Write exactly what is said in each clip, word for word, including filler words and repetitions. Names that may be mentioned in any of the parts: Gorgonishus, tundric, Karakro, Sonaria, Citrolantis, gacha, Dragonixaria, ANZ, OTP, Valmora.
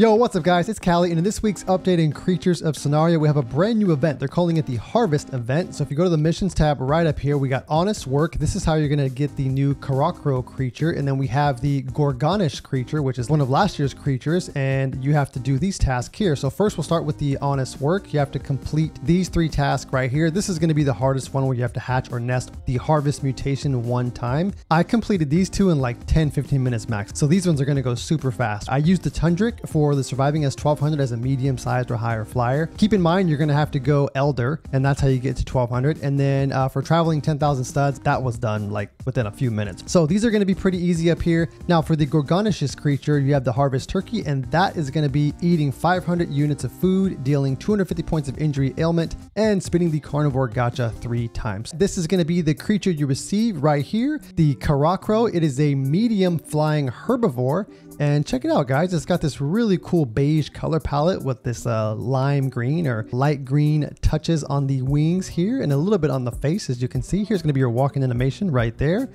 Yo, what's up guys, it's Callie, and in this week's updating Creatures of Sonaria, we have a brand new event. They're calling it the Harvest event. So if you go to the missions tab right up here, we got Honest Work. This is how you're gonna get the new Karakro creature. And then we have the Gorgonishus creature, which is one of last year's creatures. And you have to do these tasks here. So first we'll start with the Honest Work. You have to complete these three tasks right here. This is gonna be the hardest one where you have to hatch or nest the Harvest mutation one time. I completed these two in like ten, fifteen minutes max. So these ones are gonna go super fast. I used the Tundric for the surviving S twelve hundred as a medium sized or higher flyer. Keep in mind, you're going to have to go elder, and that's how you get to twelve hundred. And then uh, for traveling ten thousand studs, that was done like within a few minutes. So these are going to be pretty easy up here. Now for the Gorgonishus creature, you have the harvest turkey, and that is going to be eating five hundred units of food, dealing two hundred fifty points of injury ailment, and spinning the carnivore gacha three times. This is going to be the creature you receive right here, the Karakro. It is a medium flying herbivore, and check it out guys. It's got this really cool beige color palette with this uh, lime green or light green touches on the wings here and a little bit on the face. As you can see, here's going to be your walking animation right there.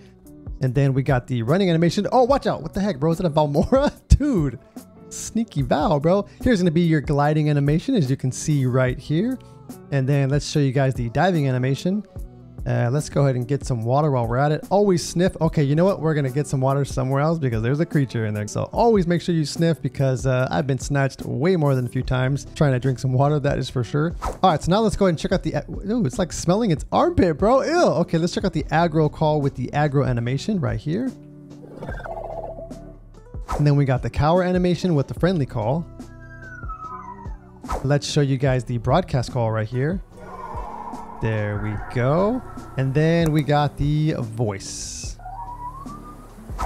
And then we got the running animation. Oh, watch out. What the heck, bro? Is that a Valmora? Dude, sneaky Val, bro. Here's going to be your gliding animation, as you can see right here. And then let's show you guys the diving animation. Uh, let's go ahead and get some water while we're at it. Always sniff. Okay, you know what? We're going to get some water somewhere else because there's a creature in there. So always make sure you sniff, because uh, I've been snatched way more than a few times trying to drink some water. That is for sure. All right, so now let's go ahead and check out the... Ooh, it's like smelling its armpit, bro. Ew. Okay, let's check out the aggro call with the aggro animation right here. And then we got the cower animation with the friendly call. Let's show you guys the broadcast call right here. There we go. And then we got the voice.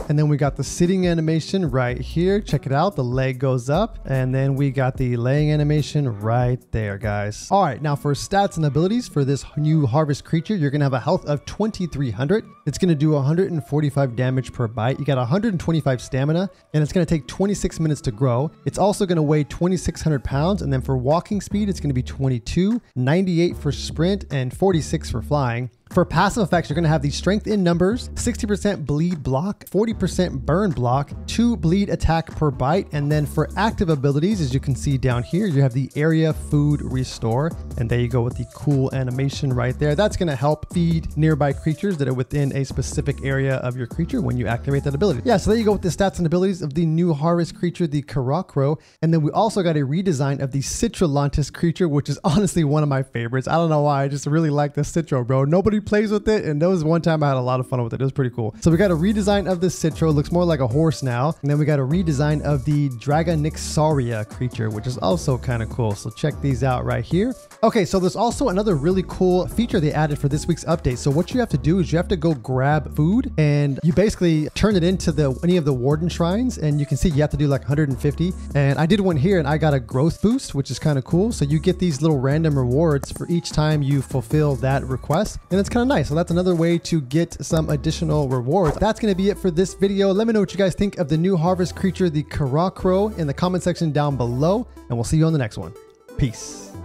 And then we got the sitting animation right here. Check it out. The leg goes up. And then we got the laying animation right there, guys. All right. Now for stats and abilities for this new harvest creature, you're going to have a health of twenty-three hundred. It's going to do one hundred forty-five damage per bite. You got one hundred twenty-five stamina, and it's going to take twenty-six minutes to grow. It's also going to weigh twenty-six hundred pounds. And then for walking speed, it's going to be twenty-two, ninety-eight for sprint, and forty-six for flying. For passive effects, you're going to have the strength in numbers, sixty percent bleed block, forty percent burn block, two bleed attack per bite. And then for active abilities, as you can see down here, you have the area food restore. And there you go with the cool animation right there. That's going to help feed nearby creatures that are within a specific area of your creature when you activate that ability. Yeah, so there you go with the stats and abilities of the new harvest creature, the Karakro. And then we also got a redesign of the Citrolantis creature, which is honestly one of my favorites. I don't know why. I just really like the Citro, bro. Nobody plays with it, and that was one time I had a lot of fun with it. It was pretty cool. So we got a redesign of the Citro, looks more like a horse now, and then we got a redesign of the Dragonixaria creature, which is also kind of cool. So check these out right here. Okay, so there's also another really cool feature they added for this week's update. So what you have to do is you have to go grab food, and you basically turn it into the any of the warden shrines, and you can see you have to do like one hundred fifty. And I did one here, and I got a growth boost, which is kind of cool. So you get these little random rewards for each time you fulfill that request, and it's kind of nice. So that's another way to get some additional rewards. That's going to be it for this video. Let me know what you guys think of the new harvest creature, the Karakro, in the comment section down below, and we'll see you on the next one. Peace.